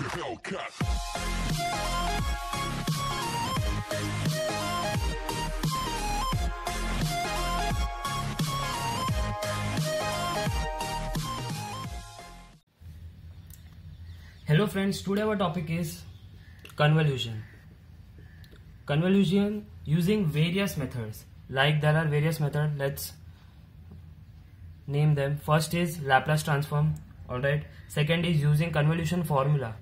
Hello friends, today our topic is convolution. Convolution using various methods. Like there are various methods, let's name them. First is Laplace transform, alright. Second is using convolution formula.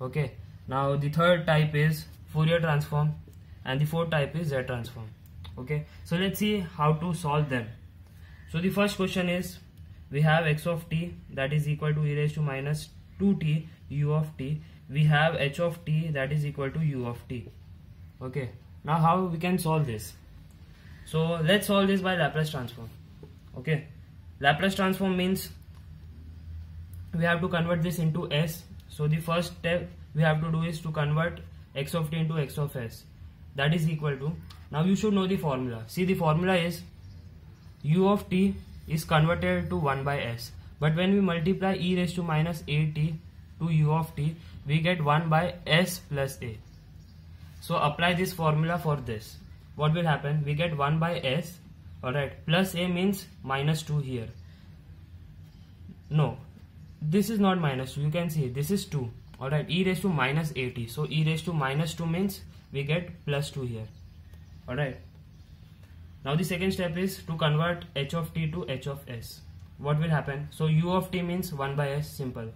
Okay, now the third type is Fourier transform and the fourth type is Z transform. Okay, so let's see how to solve them. So the first question is, we have x of t that is equal to e raised to minus 2t u of t. We have h of t that is equal to u of t. Okay, now how we can solve this? So let's solve this by Laplace transform. Okay, Laplace transform means we have to convert this into s. So the first step we have to do is to convert x of t into x of s. That is equal to, now you should know the formula. See, the formula is u of t is converted to 1 by s. But when we multiply e raised to minus a t to u of t, we get 1 by s plus a. So apply this formula for this. What will happen? We get 1 by s, alright, plus a means minus 2 here. No, this is not minus 2, you can see this is 2, alright, e raised to minus 80. So e raised to minus 2 means we get plus 2 here, alright. Now the second step is to convert h of t to h of s. What will happen? So u of t means 1 by s, simple.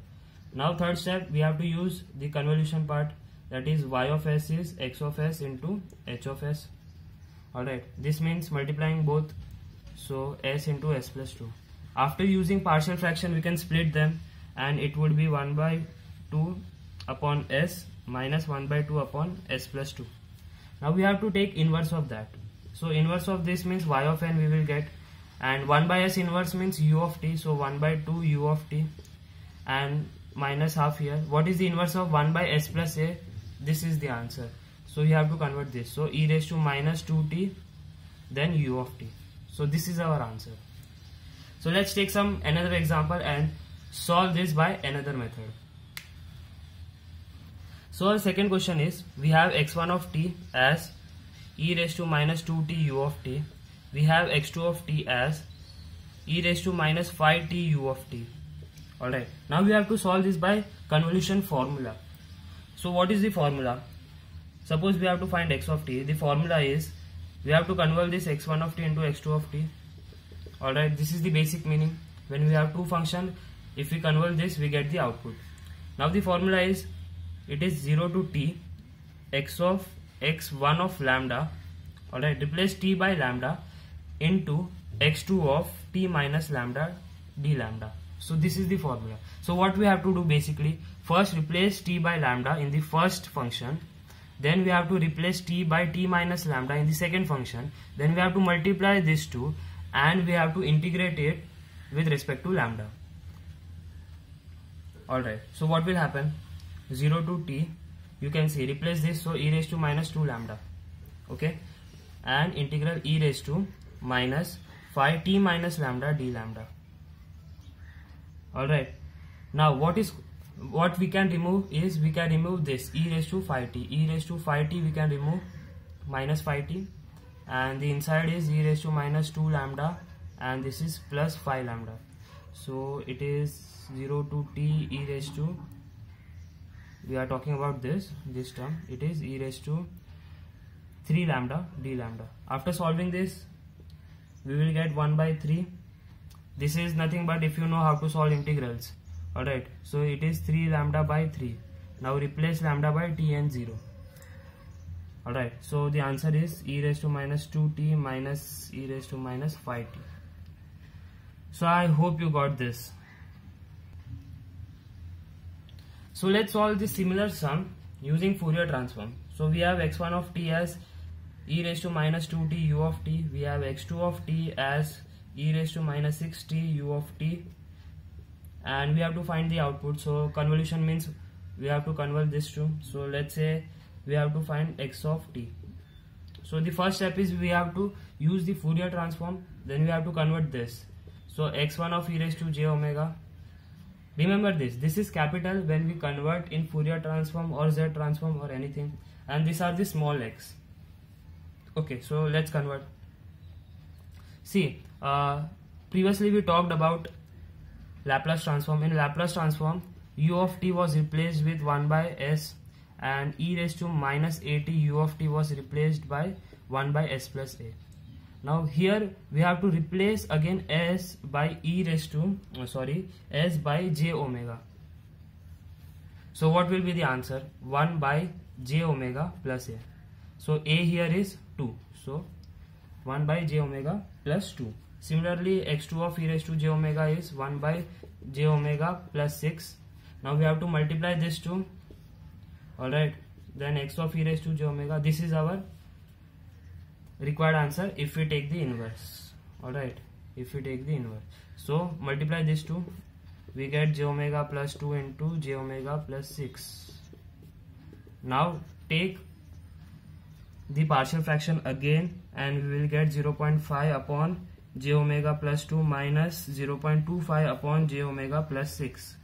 Now third step, we have to use the convolution part, that is y of s is x of s into h of s. Alright, this means multiplying both, so s into s plus 2. After using partial fraction, we can split them and it would be 1 by 2 upon s minus 1 by 2 upon s plus 2. Now we have to take inverse of that. So inverse of this means y of n we will get, and 1 by s inverse means u of t, so 1 by 2 u of t and minus half here. What is the inverse of 1 by s plus a? This is the answer. So you have to convert this, so e raised to minus 2t then u of t. So this is our answer. So let's take another example and solve this by another method. So our second question is, we have x1 of t as e raised to minus 2t u of t. We have x2 of t as e raised to minus 5t u of t. Alright, now we have to solve this by convolution formula. So what is the formula? Suppose we have to find x of t. The formula is, we have to convolve this x1 of t into x2 of t. Alright, this is the basic meaning. When we have two functions, if we convolve this, we get the output. Now the formula is, it is 0 to t, x of x1 of lambda. Alright, replace t by lambda into x2 of t minus lambda d lambda. So this is the formula. So what we have to do basically, first replace t by lambda in the first function. Then we have to replace t by t minus lambda in the second function. Then we have to multiply these two and we have to integrate it with respect to lambda. Alright, so what will happen? 0 to t, you can see, replace this, so e raised to minus 2 lambda. Okay, and integral e raised to minus 5 t minus lambda d lambda. Alright, now what we can remove is, we can remove this e raised to 5t. E raised to 5t we can remove, minus 5t, and the inside is e raised to minus 2 lambda and this is plus 5 lambda. So it is 0 to t e raised to, we are talking about this term, it is e raised to 3 lambda d lambda. After solving this, we will get 1 by 3. This is nothing but if you know how to solve integrals. Alright, so it is 3 lambda by 3. Now replace lambda by t and 0. Alright, so the answer is e raised to minus 2t minus e raised to minus 5t. So I hope you got this. So let's solve this similar sum using Fourier transform. So we have x1 of t as e raised to minus 2t u of t. We have x2 of t as e raised to minus 6t u of t. And we have to find the output. So convolution means we have to convolve this too. So let's say we have to find x of t. So the first step is, we have to use the Fourier transform, then we have to convert this. So x1 of e raised to j omega Remember this, this is capital when we convert in Fourier transform or Z transform or anything, and these are the small x. Okay, so let's convert. See, previously we talked about Laplace transform. In Laplace transform, u of t was replaced with 1 by s, and e raised to minus at u of t was replaced by 1 by s plus a. Now here we have to replace again s by e raised to s by j omega. So what will be the answer? 1 by j omega plus a. So a here is 2. So 1 by j omega plus 2. Similarly, x2 of e raised to j omega is 1 by j omega plus 6. Now we have to multiply this 2. Alright, then x of e raised to j omega. This is our required answer if we take the inverse. Alright, if we take the inverse. So multiply this 2. We get j omega plus 2 into j omega plus 6. Now take the partial fraction again, and we will get 0.5 upon j omega plus 2 minus 0.25 upon j omega plus 6.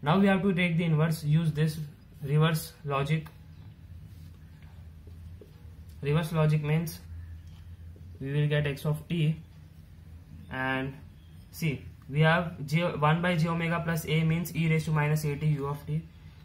Now we have to take the inverse. Use this reverse logic. Reverse logic means we will get x of t, and see, we have 1 by j omega plus a means e raised to minus a t u of t.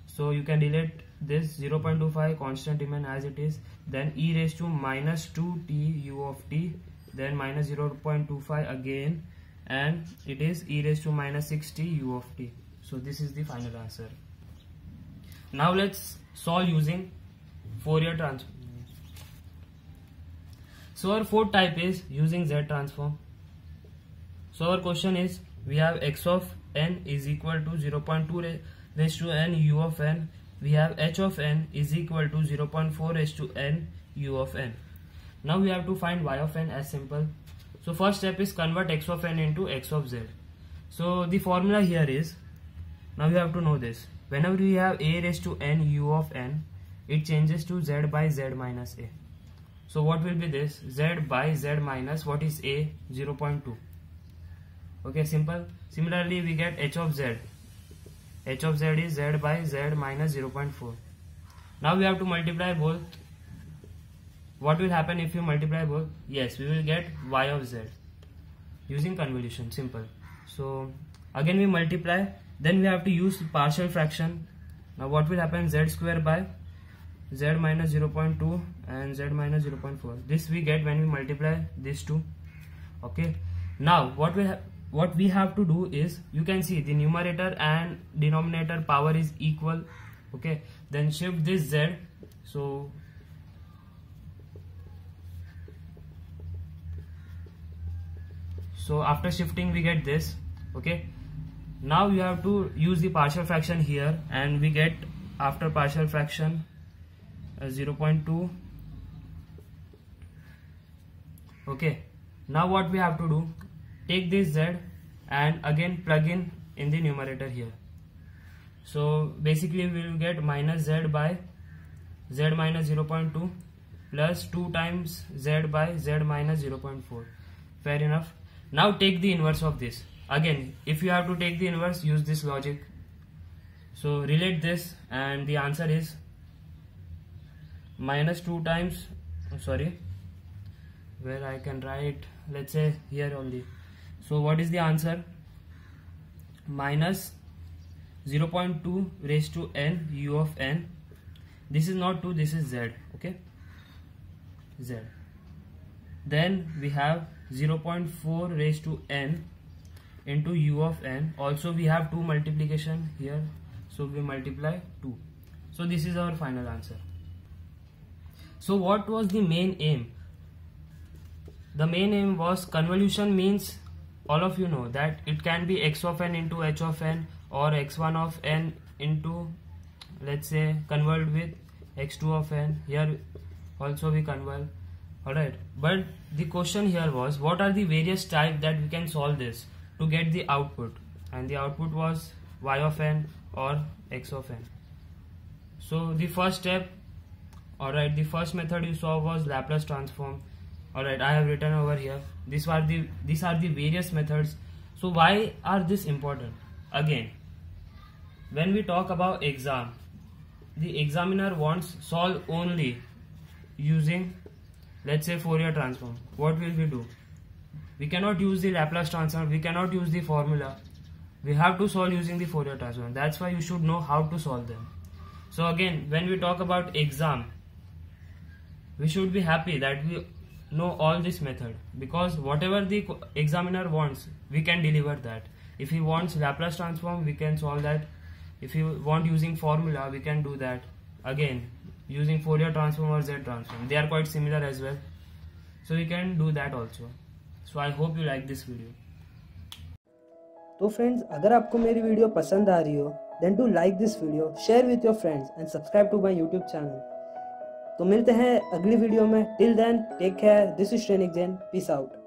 So you can delete this 0.25 constant remain as it is, then e raised to minus 2 t u of t, then minus 0.25 again, and it is e raised to minus 6 t u of t. So this is the final answer. Now let's solve using Fourier transform. So our fourth type is using Z transform. So our question is, we have x of n is equal to 0.2 raised to n u of n. We have h of n is equal to 0.4 raised to n u of n. Now we have to find y of n, as simple. So first step is convert x of n into x of z. So the formula here is, now you have to know this. Whenever we have a raised to n u of n, it changes to z by z minus a. So what will be this? Z by z minus, what is a? 0.2. Okay, simple. Similarly, we get h of z. H of z is z by z minus 0.4. Now we have to multiply both. What will happen if you multiply both? Yes, we will get y of z using convolution, simple. So again we multiply. Then we have to use partial fraction. Now what will happen? Z square by z minus 0.2 and z minus 0.4. This we get when we multiply these two. Okay. Now what we have to do is, you can see the numerator and denominator power is equal. Okay. Then shift this z. So after shifting we get this. Okay. Now you have to use the partial fraction here, and we get after partial fraction 0.2. Okay, now what we have to do, take this z and again plug in the numerator here. So basically we will get minus z by z minus 0.2 plus 2 times z by z minus 0.4. Fair enough. Now take the inverse of this. Again, if you have to take the inverse, use this logic. So relate this, and the answer is minus 2 times, where I can write, let's say here only. So what is the answer? Minus 0.2 raised to n u of n. This is not 2, this is z. Okay, z. Then we have 0.4 raised to n into u of n. Also we have 2 multiplication here, so we multiply 2. So this is our final answer. So what was the main aim? The main aim was, convolution means, all of you know that it can be x of n into h of n, or x1 of n into, let's say, convolve with x2 of n. Here also we convolve. Alright, but the question here was, what are the various types that we can solve this to get the output, and the output was y of n or x of n. So the first step, alright, the first method you saw was Laplace transform. Alright, I have written over here. These are the various methods. So why are this important? Again, when we talk about exam, the examiner wants solve only using, let's say, Fourier transform. What will we do? We cannot use the Laplace transform, we cannot use the formula. We have to solve using the Fourier transform. That's why you should know how to solve them. So again, when we talk about exam, we should be happy that we know all this method, because whatever the examiner wants, we can deliver that. If he wants Laplace transform, we can solve that. If you want using formula, we can do that. Again, using Fourier transform or Z transform, they are quite similar as well, so we can do that also. So I hope you like this video. तो friends, अगर आपको मेरी video पसंद आ रही हो, then do like this video, share with your friends and subscribe to my YouTube channel. तो मिलते हैं अगली वीडियो में. Till then, take care. This is Shrenik Jain. Peace out.